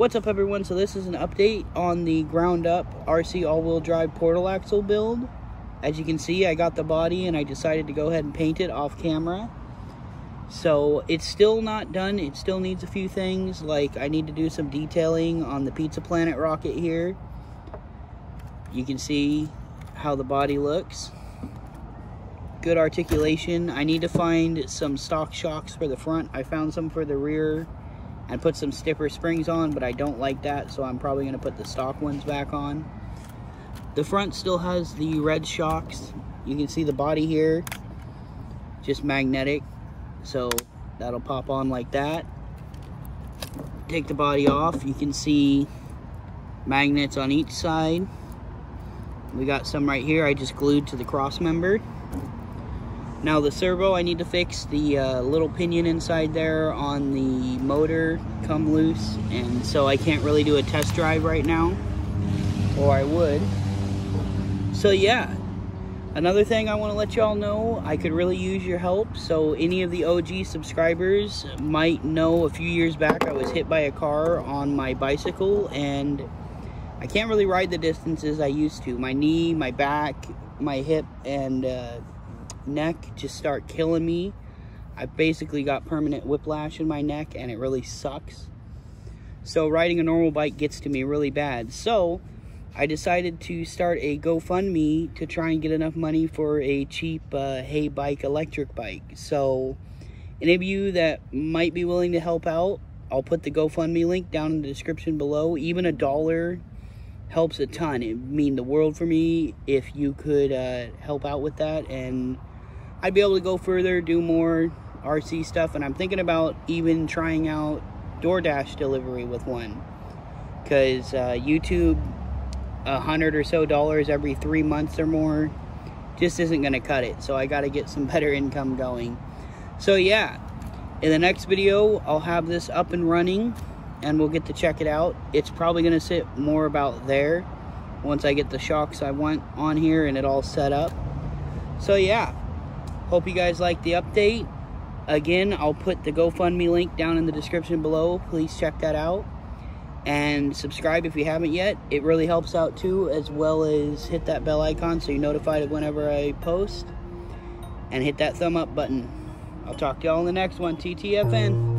What's up, everyone? So this is an update on the ground up RC all-wheel drive portal axle build. As you can see, I got the body and I decided to go ahead and paint it off camera. So it's still not done. It still needs a few things, like I need to do some detailing on the Pizza Planet rocket here. You can see how the body looks. Good articulation. I need to find some stock shocks for the front. I found some for the rear and put some stiffer springs on, but I don't like that, so I'm probably going to put the stock ones back on. The front still has the red shocks. You can see the body here, just magnetic, so that'll pop on like that. Take the body off. You can see magnets on each side. We got some right here I just glued to the cross member. Now the servo, I need to fix the little pinion inside there on the motor come loose, and so I can't really do a test drive right now, or I would. So yeah, another thing I want to let y'all know, I could really use your help. So any of the OG subscribers might know, a few years back I was hit by a car on my bicycle, and I can't really ride the distances I used to. My knee, my back, my hip, and neck just start killing me. I basically got permanent whiplash in my neck, and it really sucks. So riding a normal bike gets to me really bad. So I decided to start a GoFundMe to try and get enough money for a cheap hay bike electric bike. So any of you that might be willing to help out, I'll put the GoFundMe link down in the description below. Even $1 helps a ton. It'd mean the world for me if you could help out with that, and I'd be able to go further, do more RC stuff, and I'm thinking about even trying out DoorDash delivery with one, because YouTube, $100 or so every 3 months or more just isn't going to cut it, so I got to get some better income going. So yeah, in the next video I'll have this up and running, and we'll get to check it out. It's probably going to sit more about there once I get the shocks I want on here and it all set up. So yeah, hope you guys like the update. Again, I'll put the GoFundMe link down in the description below. Please check that out. And subscribe if you haven't yet. It really helps out too, as well as hit that bell icon so you're notified of whenever I post. And hit that thumb up button. I'll talk to y'all in the next one. TTFN.